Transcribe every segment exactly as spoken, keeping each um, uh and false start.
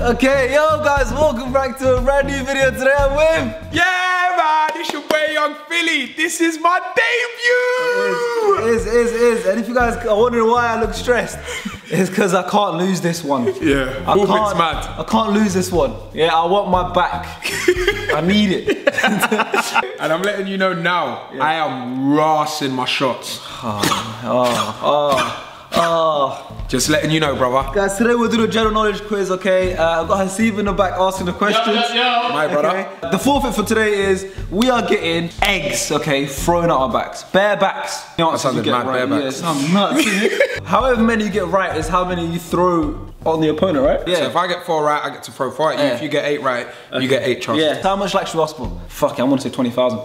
Okay, yo guys, welcome back to a brand new video. Today I'm with... Yeah, man, it's your boy Yung Filly. This is my debut! It is, it is, it is. And if you guys are wondering why I look stressed, it's because I can't lose this one. Yeah, I can't, mad. I can't lose this one. Yeah, I want my back. I need it. And I'm letting you know now, yeah. I am rassing my shots. Oh, oh, oh. Oh, just letting you know, brother. Guys, today we'll do a general knowledge quiz, okay? Uh, I've got Haseev in the back asking the questions. Yo, yo, yo. My brother. Okay. The forfeit for today is we are getting eggs, okay, thrown at our backs. Bare backs. You know, that sounded mad, right. Bare backs. Yeah, I'm nuts. However many you get right is how many you throw on the opponent, right? Yeah. So if I get four right, I get to throw four at you. Yeah. If you get eight right, okay. You get eight chances. Yeah. How much like should I spend? Fuck it, I want to say twenty thousand.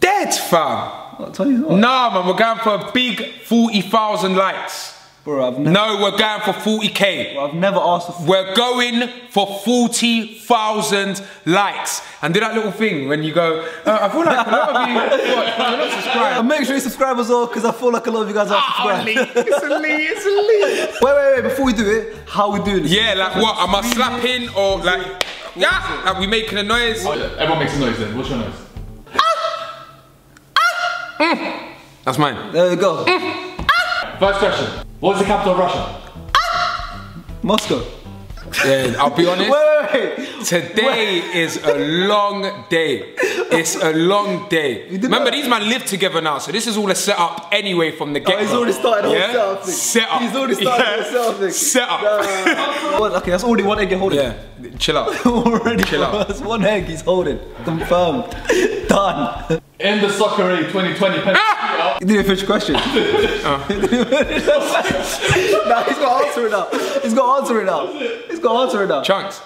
Dead, fam. What, twenty, what? Nah, man, we're going for a big forty thousand likes. Bro, I've never no, we're going for forty K. Bro, I've never asked for we're going for forty thousand likes. And do that little thing when you go, uh, I feel like a lot of you are not subscribed. And make sure you subscribe as well, because I feel like a lot of you guys are ah, subscribed. It's a lead, it's a lead. Wait, wait, wait, before we do it, how are we doing this? Yeah, like what? Am I slapping or like, yeah? Are we making a noise? Oh, yeah. Everyone makes a noise then. What's your noise? Ah! Ah! Mm. That's mine. There we go. Mm. Ah! First question. What's the capital of Russia? Ah! Moscow. Yeah, I'll be honest. Wait, wait, wait. Today wait. is a long day. It's a long day. Remember, these men live together now, so this is all a setup anyway from the get-go. Oh, he's already started yeah? the whole setup thing. Set up. He's already started yeah. the whole setup thing. Set up. No, no, no. Okay, that's already one egg you're holding. Yeah, chill out. already, chill out. That's one egg he's holding. Confirmed. Done. In the SoccerAid twenty twenty penalty. Ah! You didn't finish the question. uh. You didn't finish the question. No, he's got to answer it now. He's got to answer it now. He's got to answer it now. Chunkz.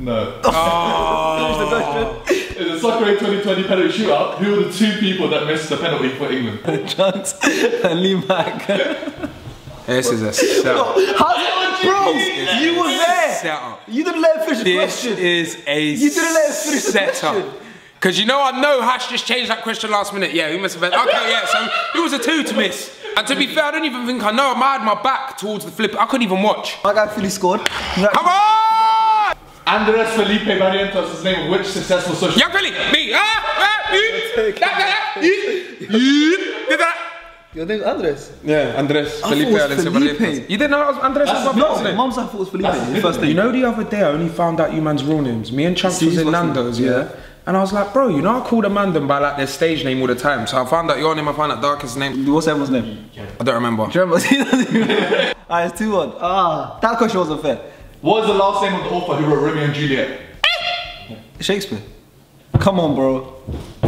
No. Oh. Finish the question. In the SoccerAid twenty twenty penalty shootout, who are the two people that missed the penalty for England? Chunkz and Lee Mack. This is a setup. Bro, you were there. Setup. You didn't let him finish the question. This is a setup. You didn't let him finish the question. Cause you know I know Hash just changed that question last minute. Yeah, who must have been? Okay, yeah, so it was a two to miss. And to be fair, I don't even think I know. I had my back towards the flip. I couldn't even watch. My guy Philly scored. Come on! Andrés Felipe Barrientos is named which successful social... Yung Filly! Me! Ah! You! That! You! Your name's Andres? Yeah, Andres Felipe. I Felipe. Felipe. You didn't know I was Andres? That's was my mum's. I thought it was Felipe. That's first name. You know, the other day I only found out you man's real names. Me and Chunkz was in Nando's, yeah. yeah. And I was like, bro, you know I call them Mandem by like their stage name all the time. So I found out your name, I found out Darkest name. What's everyone's name? Yeah. I don't remember. Do you remember? Alright, it's two one. Ah, that question wasn't fair. What is the last name of the author who wrote Romeo and Juliet? Shakespeare. Come on, bro.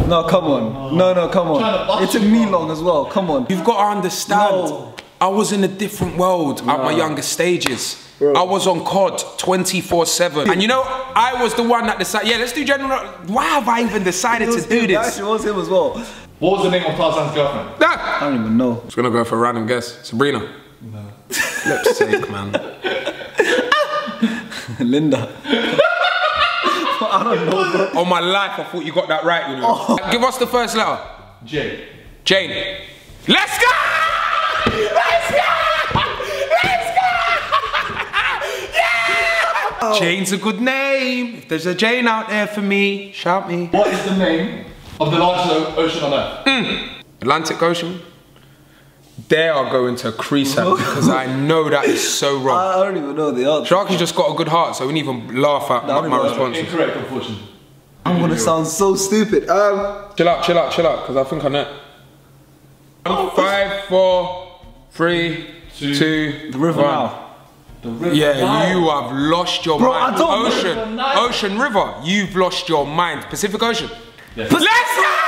No, come on. No, no, come on. It took me long as well. Come on. You've got to understand. No. I was in a different world no. at my younger stages. Bro. I was on C O D twenty-four seven. And you know, I was the one that decided, yeah, let's do general. Why have I even decided to do him. this? Actually, it was him as well. What was the name of Tarzan's girlfriend? No. I don't even know. I was gonna go for a random guess. Sabrina. No. Flip's sake, man. Linda. I don't know. Bro. On my life, I thought you got that right, you know. Oh. Give us the first letter. J. Jane. Let's go! Let's go! Jane's a good name. If there's a Jane out there for me, shout me. What is the name of the largest ocean on earth? Mm. Atlantic Ocean. There I go into a crease at because I know that is so wrong. I don't even know the answer. Sharky just got a good heart, so we didn't even laugh at no, my response. Incorrect, unfortunately. I'm gonna sound so stupid. Um, chill out, chill out, chill out, because I think I know. Oh, Five, four, three, two, two the river now. Yeah, Nile. You have lost your Bro, mind. I don't Ocean, Ocean River, you've lost your mind. Pacific Ocean. Yes. Let's go!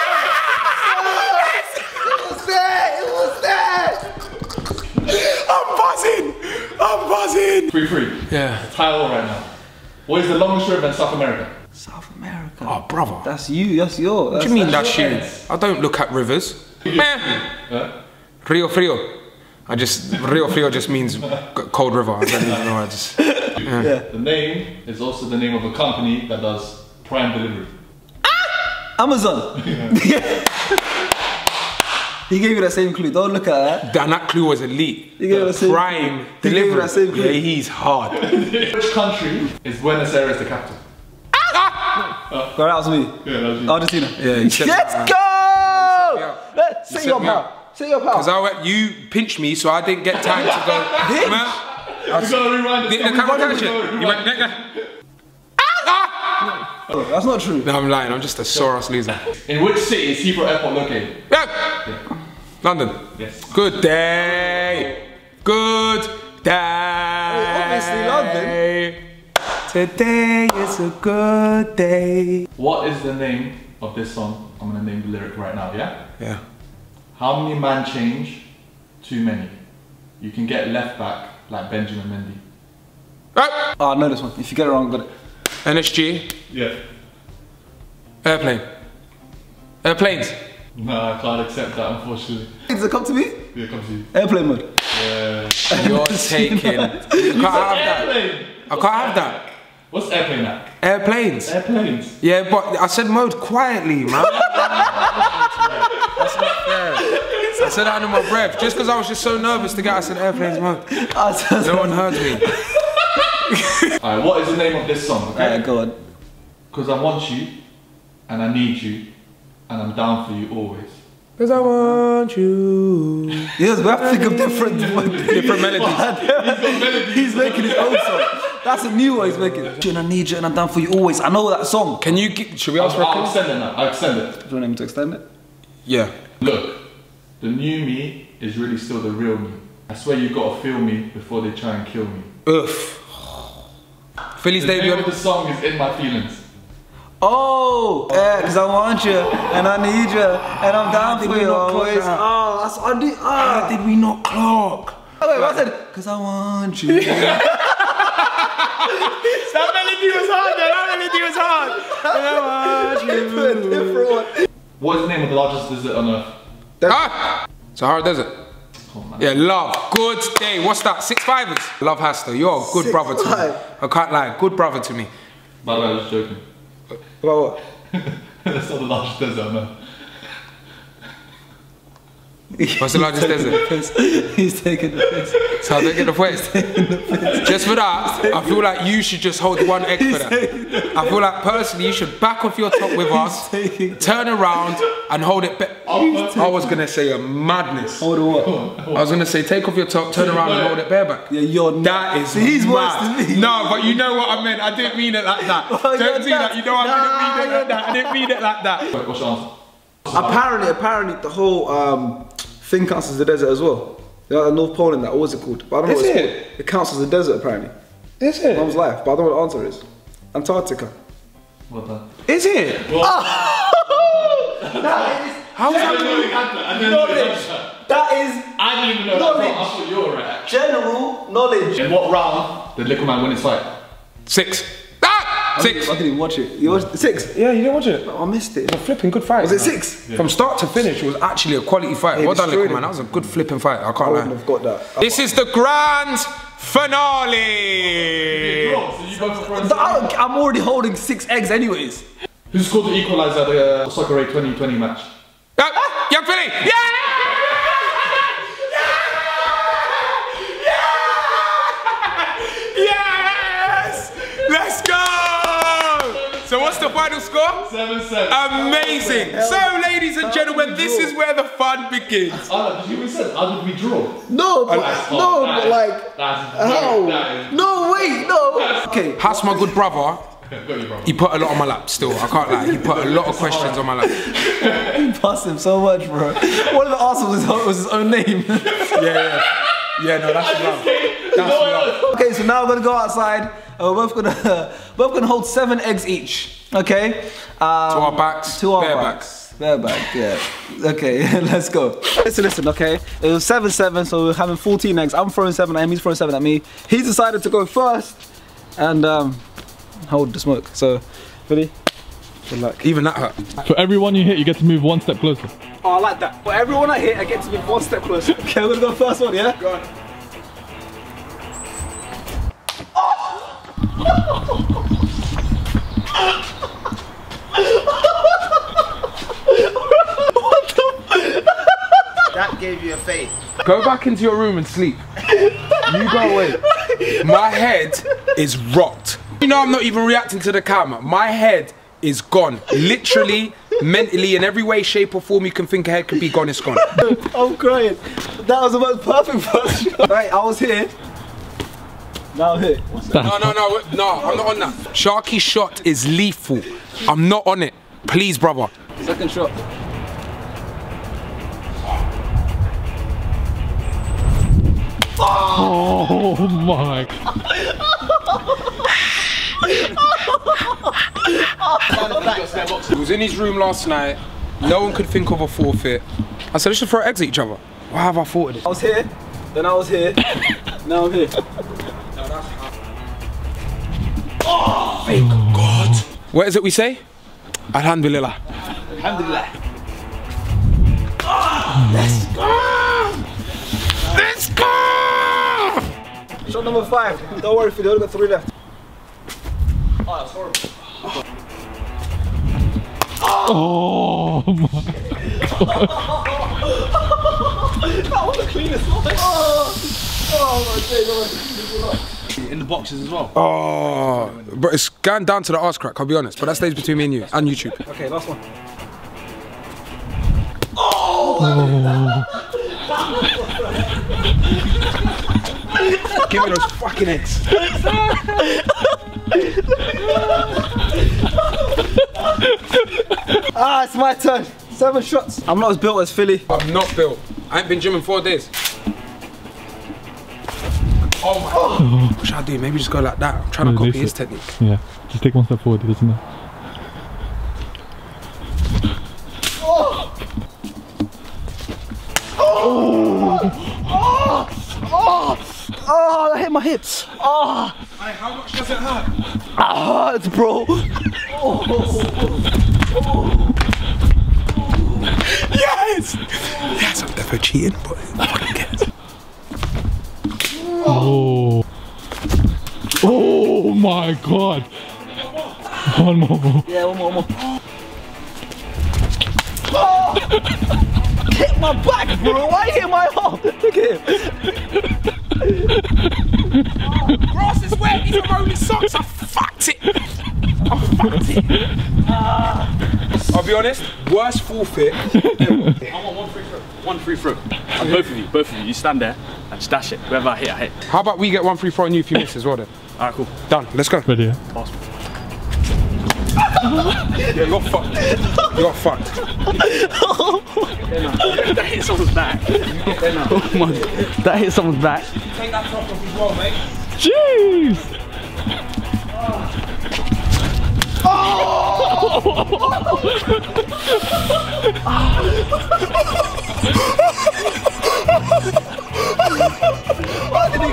It was there, it was there. I'm buzzing, I'm buzzing. Free, free. Yeah. Title right now. What is the longest river in South America? South America. Oh, brother. That's you. That's yours. What do you mean that's, that's you? Heads. I don't look at rivers. Man. Huh? Rio Frio. I just, Rio Frio just means cold river. I don't even know, I just, yeah. Yeah. The name is also the name of a company that does prime delivery. Ah! Amazon. Yeah. He gave you the same clue. Don't look at that. That, that clue was elite. He gave the, the same prime clue. He gave you the same clue. Yeah, he's hard. Which country is Buenos Aires the capital? Ah! Oh. God, that was me. Yeah, that was you. Argentina. Yeah, you said Let's that, go! Let's say your pal. Say your pal. Because I went, you pinched me, so I didn't get time to go. Pinch? Man, I was, we gotta rewind this. Didn't catch it. You went, ah! No, that's not true. No, I'm lying. I'm just a sore ass loser. In which city is Heathrow Airport located? Yeah. London. Yes. Good day. Good day. Well, obviously London. Today is a good day. What is the name of this song? I'm gonna name the lyric right now. Yeah. Yeah. How many man change? Too many. You can get left back. Like Benjamin Mendy. Oh! Oh, I know this one. If you get it wrong, got it. N S G. Yeah. Airplane. Airplanes. No, I can't accept that, unfortunately. Does it come to me? Yeah, it comes to you. Airplane mode. Yeah. You're taking. You can't have that. Airplane. I can't have that. What's airplane at? Airplanes. Airplanes. Yeah, but I said mode quietly, man. That's not fair. I said that under my breath, just because I was just so nervous to get. I said airplanes mode. No one heard me. Alright, what is the name of this song? Okay, right, go on. Because I want you, and I need you, and I'm down for you always. Because I want you. Yes, we have to think of different, different melodies. He's making his own song. That's a new one he's making. And I need you, and I'm down for you always. I know that song. Can you? Get, should we ask I'll, for a I'll clip? extend it now. I'll extend it. Do you want him to extend it? Yeah. Look. The new me is really still the real me. I swear you gotta feel me before they try and kill me. Oof. Philly's debut. The name of the song is In My Feelings. Oh, yeah, because I want you and I need you and I'm down for you always. Oh, that's I did. Ah, did we not clock? Oh wait, what I said? Because I want you. That melody was hard. That melody was hard. I want you. What is the name of the largest desert on earth? Ah! Sahara Desert. Oh, man. Yeah, love. Good day. What's that? Six fivers. Love Hasta. You're a good Six brother five. to me. I can't lie. Good brother to me. By the way, I was joking. About what? That's not the largest desert, man. What's the largest desert? He's taking the piss. So I don't get the piss. Just for that, I feel like you should just hold one egg for that. I feel like personally you should back off your top with us, turn around and hold it back. I was gonna say a madness. Hold what? I was gonna say take off your top, turn around and hold it bareback. Yeah, you're not. That is he's worse than me. No, but you know what I meant. I didn't mean it like that. Well, don't do that. You know I nah, didn't mean it like that. I didn't mean it like that. Wait, what's your answer? Apparently, apparently the whole um, thing counts as the desert as well. You know, the North Pole and that, what was it called? But I don't know is what it's it? called. It counts as the desert apparently. Is it? Mom's life, but I don't know what the answer is. Antarctica. What the? Is it? Oh. That is... How is that? Knowledge. That is... I didn't even know knowledge. That. I thought you were right. General knowledge. In what round did Liquor Man win his fight? Six. Six. I didn't even watch it. You watched it? Six? Yeah, you didn't watch it. No, I missed it. It was a flipping good fight. Was it six? Yeah. From start to finish, it was actually a quality fight. Hey, well done, Leko, man. That was a good flipping fight. I can't I wouldn't lie. Have got that. This is the grand finale. I'm already holding six eggs, anyways. Who scored the equaliser at the uh, SoccerAid twenty twenty match? Uh, Yung Filly! Yeah! Yeah! Yeah! Yes! Let's go! So what's the final score? seven seven. Amazing. So ladies and gentlemen, this is where the fun begins. Oh, did you even say how did we draw? No, but no, but like how? No, wait, no. Okay. Has my good brother. He put a lot on my lap still, I can't lie. He put a lot of questions on my lap. He passed him so much, bro. One of the answers was his own name. Yeah, yeah. Yeah, no, that's love. That's love. Okay, so now we're gonna go outside. Uh, we're both gonna uh, both gonna hold seven eggs each. Okay. Um, to our backs. To our bare backs. Bare back. Yeah. Okay. Let's go. Listen, listen. Okay. It was seven seven, so we're having fourteen eggs. I'm throwing seven at him. He's throwing seven at me. He decided to go first, and um, hold the smoke. So, really, good luck. Even that hurt. For every one you hit, you get to move one step closer. Oh, I like that. For every one I hit, I get to move one step closer. Okay, I'm gonna go first one. Yeah. Go on. What the gave you a face. Go back into your room and sleep. You go away. My head is rocked. You know I'm not even reacting to the camera. My head is gone. Literally, mentally, in every way, shape or form you can think a head could be gone, it's gone. I'm crying. That was the most perfect version. Right, I was here. Now here. What's that? No, no, no, no, I'm not on that. Sharky's shot is lethal. I'm not on it. Please, brother. Second shot. Oh, oh my. He was in his room last night. No one could think of a forfeit. I said, let's just throw eggs at each other. Why have I thought of this? I was here, then I was here, now I'm here. Oh, thank God. What is it we say? Alhamdulillah. Alhamdulillah. Oh, let's go! Let's go! Shot number five. Don't worry, if you don't got three left. Oh, that's horrible. Oh, oh my God. That was the cleanest one. Oh, oh my God. In the boxes as well. Oh, but it's gone down to the arse crack, I'll be honest. But that stays between me and you and YouTube. Okay, last one. Oh! Oh. Give me those fucking eggs. Ah, it's my turn. Seven shots. I'm not as built as Philly. I'm not built. I ain't been gymming four days. Oh my God. Oh. What should I do? Maybe just go like that. I'm trying no, to copy his it. technique. Yeah. Just take one step forward, doesn't it? Oh! Oh! Oh! Oh! Oh! That hit my hips. Oh! Hey, how much does it hurt? Ah, it hurts, bro. Oh. Oh. Oh. Yes! Yes, I'm never cheating, but I fucking get it. Oh. Oh my God. One more. One more. Yeah, one more, one more. Oh. Hit my back, bro. Why hit my arm? Look at him. Oh, grass is wet. These are rolling socks. I fucked it. I fucked it. Uh. I'll be honest. Worst forfeit ever. I want one free throw. One free throw. And both of you. Both of you. You stand there. I just dash it. Wherever I hit, I hit. How about we get one free throw on you if you miss as well then? Alright, cool. Done. Let's go. Ready? Yeah. Yeah, you're fucked. You're fucked. That hit someone's back. Oh my God. That hit someone's back. Take that top off as well, mate. Jeez! Oh!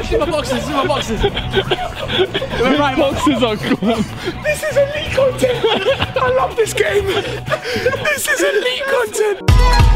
It's in my boxes, it's in my boxes. The right boxes are gone. This is elite content. I love this game. This is elite content.